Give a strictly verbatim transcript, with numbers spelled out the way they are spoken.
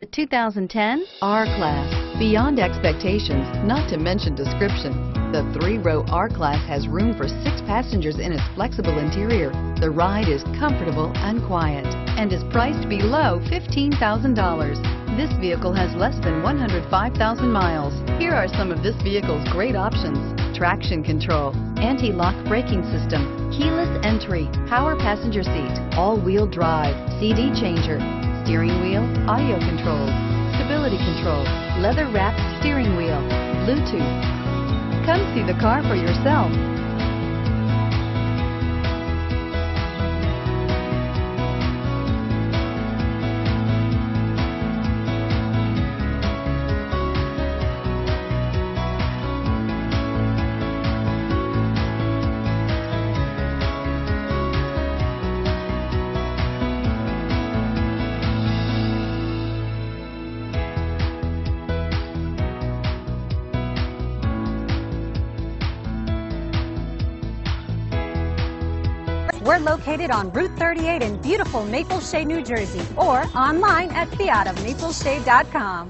The two thousand ten R-Class. Beyond expectations, not to mention description, the three-row R-Class has room for six passengers in its flexible interior. The ride is comfortable and quiet and is priced below fifteen thousand dollars. This vehicle has less than one hundred five thousand miles. Here are some of this vehicle's great options: traction control, anti-lock braking system, keyless entry, power passenger seat, all-wheel drive, C D changer, steering wheel audio controls, stability control, leather-wrapped steering wheel, Bluetooth. Come see the car for yourself. We're located on Route thirty-eight in beautiful Maple Shade, New Jersey, or online at fiat of maple shade dot com.